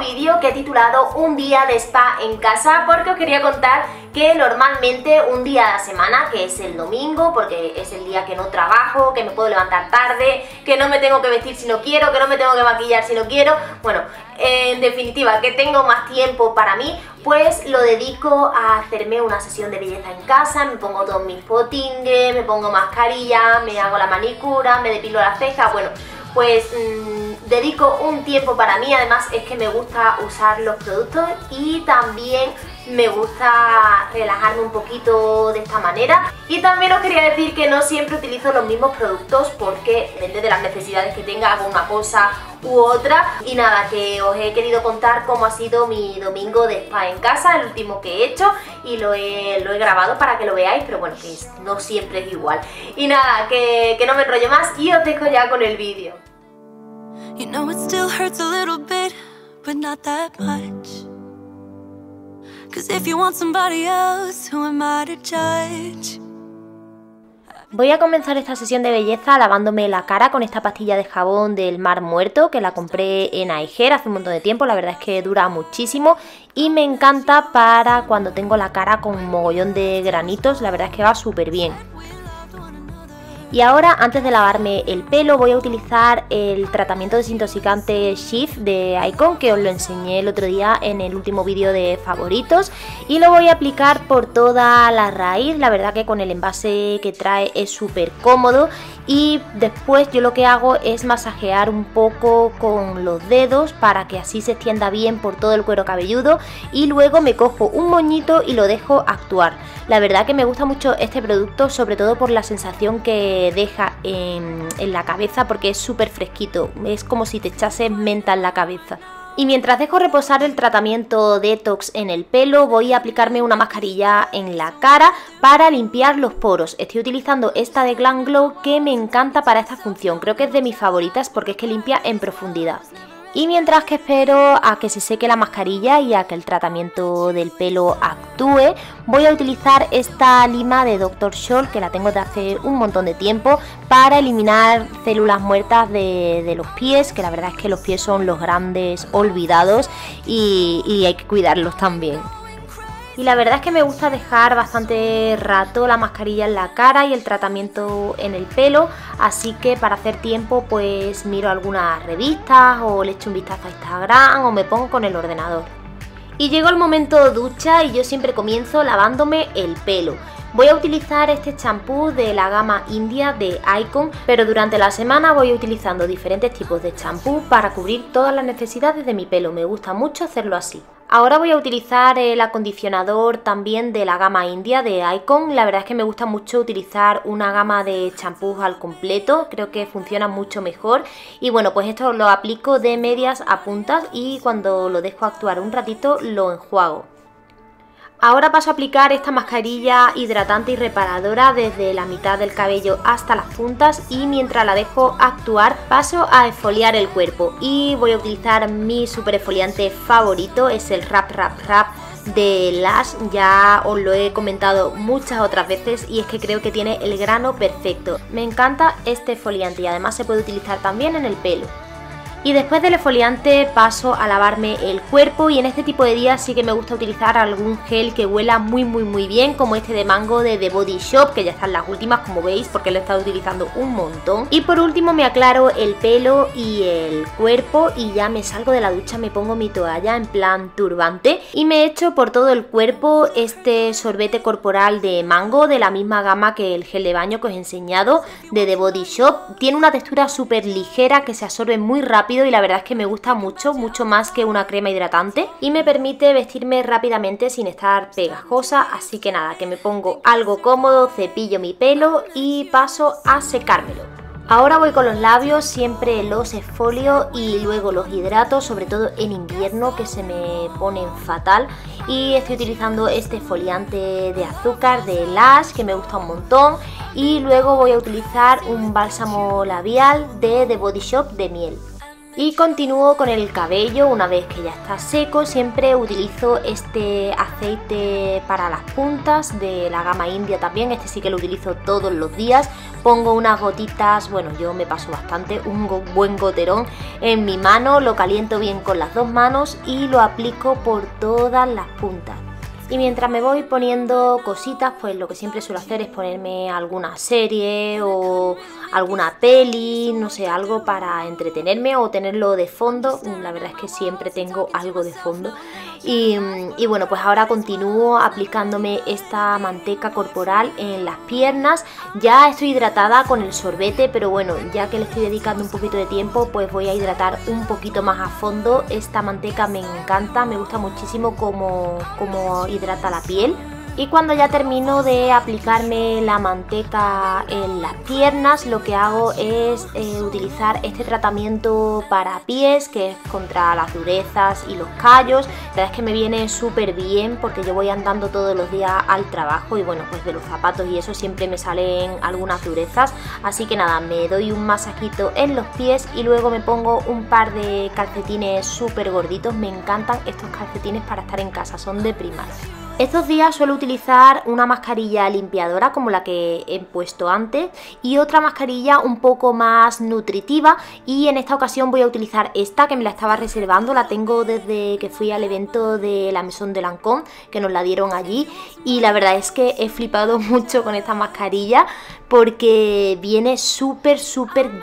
vídeo que he titulado Un día de spa en casa, porque os quería contar que normalmente un día a la semana, que es el domingo, porque es el día que no trabajo, que me puedo levantar tarde, que no me tengo que vestir si no quiero, que no me tengo que maquillar si no quiero, bueno, en definitiva, que tengo más tiempo para mí, pues lo dedico a hacerme una sesión de belleza en casa. Me pongo todos mis potingues, me pongo mascarilla, me hago la manicura, me depilo las cejas, bueno, pues dedico un tiempo para mí. Además es que me gusta usar los productos y también me gusta relajarme un poquito de esta manera. Y también os quería decir que no siempre utilizo los mismos productos, porque depende de las necesidades que tenga hago una cosa u otra. Y nada, que os he querido contar cómo ha sido mi domingo de spa en casa, el último que he hecho, y lo he grabado para que lo veáis, pero bueno, que no siempre es igual. Y nada, que no me enrollo más y os dejo ya con el vídeo. You know it still hurts a little bit, but not that much. Cause if you want somebody else, who am I to judge? Voy a comenzar esta sesión de belleza lavándome la cara con esta pastilla de jabón del Mar Muerto, que la compré en Aiger hace un montón de tiempo. La verdad es que dura muchísimo y me encanta para cuando tengo la cara con un mogollón de granitos. La verdad es que va súper bien. Y ahora, antes de lavarme el pelo, voy a utilizar el tratamiento desintoxicante Shift de Icon, que os lo enseñé el otro día en el último vídeo de favoritos, y lo voy a aplicar por toda la raíz. La verdad que con el envase que trae es súper cómodo, y después yo lo que hago es masajear un poco con los dedos para que así se extienda bien por todo el cuero cabelludo, y luego me cojo un moñito y lo dejo actuar. La verdad que me gusta mucho este producto, sobre todo por la sensación que deja en la cabeza, porque es súper fresquito, es como si te echases menta en la cabeza. Y mientras dejo reposar el tratamiento detox en el pelo, voy a aplicarme una mascarilla en la cara para limpiar los poros. Estoy utilizando esta de Glam Glow, que me encanta para esta función, creo que es de mis favoritas porque es que limpia en profundidad. Y mientras que espero a que se seque la mascarilla y a que el tratamiento del pelo actúe, voy a utilizar esta lima de Dr. Scholl, que la tengo de hace un montón de tiempo, para eliminar células muertas de los pies, que la verdad es que los pies son los grandes olvidados y hay que cuidarlos también. Y la verdad es que me gusta dejar bastante rato la mascarilla en la cara y el tratamiento en el pelo, así que para hacer tiempo pues miro algunas revistas o le echo un vistazo a Instagram o me pongo con el ordenador. Y llegó el momento ducha, y yo siempre comienzo lavándome el pelo. Voy a utilizar este champú de la gama India de Icon, pero durante la semana voy utilizando diferentes tipos de champú para cubrir todas las necesidades de mi pelo. Me gusta mucho hacerlo así. Ahora voy a utilizar el acondicionador también de la gama India de Icon. La verdad es que me gusta mucho utilizar una gama de champús al completo, creo que funciona mucho mejor. Y bueno, pues esto lo aplico de medias a puntas y cuando lo dejo actuar un ratito lo enjuago. Ahora paso a aplicar esta mascarilla hidratante y reparadora desde la mitad del cabello hasta las puntas, y mientras la dejo actuar paso a exfoliar el cuerpo, y voy a utilizar mi super exfoliante favorito, es el Rap Rap Rap de Lash. Ya os lo he comentado muchas otras veces y es que creo que tiene el grano perfecto. Me encanta este exfoliante y además se puede utilizar también en el pelo. Y después del exfoliante paso a lavarme el cuerpo, y en este tipo de días sí que me gusta utilizar algún gel que huela muy bien, como este de mango de The Body Shop, que ya están las últimas, como veis, porque lo he estado utilizando un montón. Y por último me aclaro el pelo y el cuerpo, y ya me salgo de la ducha, me pongo mi toalla en plan turbante y me echo por todo el cuerpo este sorbete corporal de mango, de la misma gama que el gel de baño que os he enseñado de The Body Shop. Tiene una textura súper ligera que se absorbe muy rápido, y la verdad es que me gusta mucho más que una crema hidratante, y me permite vestirme rápidamente sin estar pegajosa. Así que nada, que me pongo algo cómodo, cepillo mi pelo y paso a secármelo. Ahora voy con los labios, siempre los exfolio y luego los hidrato, sobre todo en invierno que se me ponen fatal, y estoy utilizando este exfoliante de azúcar de Lash que me gusta un montón, y luego voy a utilizar un bálsamo labial de The Body Shop de miel. Y continúo con el cabello. Una vez que ya está seco, siempre utilizo este aceite para las puntas de la gama India también. Este sí que lo utilizo todos los días. Pongo unas gotitas, bueno, yo me paso bastante, un buen goterón en mi mano. Lo caliento bien con las dos manos y lo aplico por todas las puntas. Y mientras me voy poniendo cositas, pues lo que siempre suelo hacer es ponerme alguna serie o alguna peli, no sé, algo para entretenerme o tenerlo de fondo. La verdad es que siempre tengo algo de fondo. Y bueno, pues ahora continúo aplicándome esta manteca corporal en las piernas. Ya estoy hidratada con el sorbete, pero bueno, ya que le estoy dedicando un poquito de tiempo, pues voy a hidratar un poquito más a fondo. Esta manteca me encanta, me gusta muchísimo como hidrata la piel. Y cuando ya termino de aplicarme la manteca en las piernas, lo que hago es utilizar este tratamiento para pies, que es contra las durezas y los callos. La verdad es que me viene súper bien porque yo voy andando todos los días al trabajo y bueno, pues de los zapatos y eso siempre me salen algunas durezas. Así que nada, me doy un masajito en los pies y luego me pongo un par de calcetines súper gorditos. Me encantan estos calcetines para estar en casa, son de Primark. Estos días suelo utilizar una mascarilla limpiadora como la que he puesto antes y otra mascarilla un poco más nutritiva, y en esta ocasión voy a utilizar esta que me la estaba reservando, la tengo desde que fui al evento de la Maison de Lancôme, que nos la dieron allí, y la verdad es que he flipado mucho con esta mascarilla porque viene súper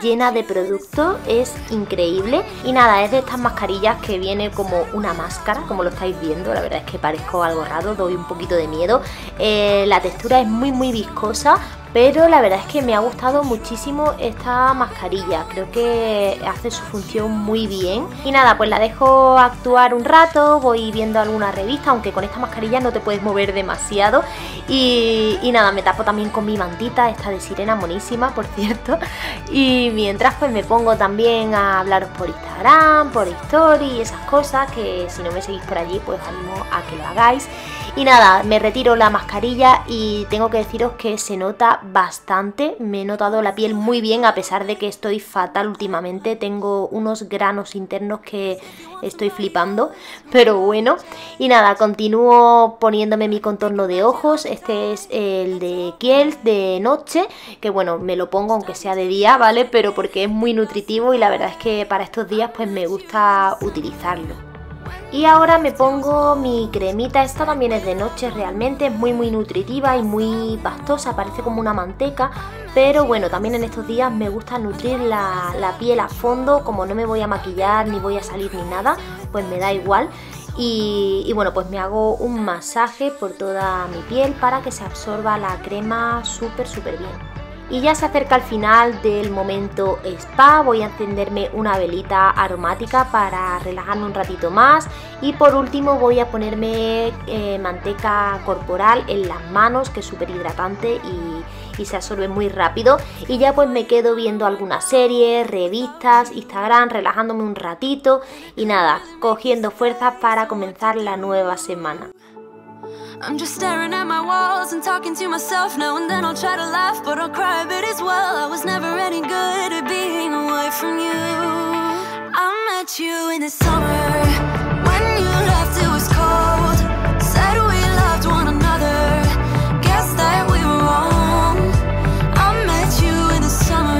llena de producto, es increíble. Y nada, es de estas mascarillas que viene como una máscara, como lo estáis viendo. La verdad es que parezco algo raro, doy un poquito de miedo. La textura es muy viscosa, pero la verdad es que me ha gustado muchísimo esta mascarilla, creo que hace su función muy bien. Y nada, pues la dejo actuar un rato, voy viendo alguna revista, aunque con esta mascarilla no te puedes mover demasiado. Y nada, me tapo también con mi mantita, esta de sirena, monísima por cierto. Y mientras pues me pongo también a hablaros por Instagram, por Story, esas cosas, que si no me seguís por allí pues animo a que lo hagáis. Y nada, me retiro la mascarilla y tengo que deciros que se nota bastante, me he notado la piel muy bien a pesar de que estoy fatal últimamente, tengo unos granos internos que estoy flipando, pero bueno. Y nada, continúo poniéndome mi contorno de ojos, este es el de Kiehl's de noche, que bueno, me lo pongo aunque sea de día, ¿vale? Pero porque es muy nutritivo y la verdad es que para estos días pues me gusta utilizarlo. Y ahora me pongo mi cremita, esta también es de noche realmente, es muy nutritiva y muy pastosa, parece como una manteca, pero bueno, también en estos días me gusta nutrir la piel a fondo, como no me voy a maquillar ni voy a salir ni nada, pues me da igual. Y bueno, pues me hago un masaje por toda mi piel para que se absorba la crema súper bien. Y ya se acerca el final del momento spa, voy a encenderme una velita aromática para relajarme un ratito más. Y por último voy a ponerme manteca corporal en las manos, que es súper hidratante y se absorbe muy rápido. Y ya pues me quedo viendo algunas series, revistas, Instagram, relajándome un ratito y nada, cogiendo fuerzas para comenzar la nueva semana. I'm just staring at my walls and talking to myself now and then. I'll try to laugh, but I'll cry a bit as well. I was never any good at being away from you. I met you in the summer when you left, it was cold. Said we loved one another, guess that we were wrong. I met you in the summer,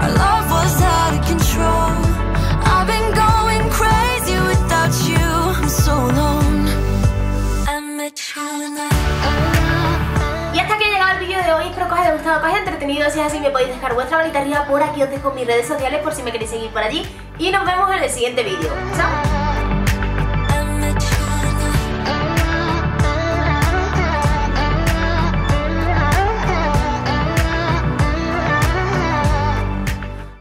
our love was out of control. I've been going crazy without you, I'm so alone. Y hasta aquí ha llegado el vídeo de hoy, espero que os haya gustado, que os haya entretenido. Si es así me podéis dejar vuestra manita arriba, por aquí os dejo mis redes sociales por si me queréis seguir por allí. Y nos vemos en el siguiente vídeo, chao.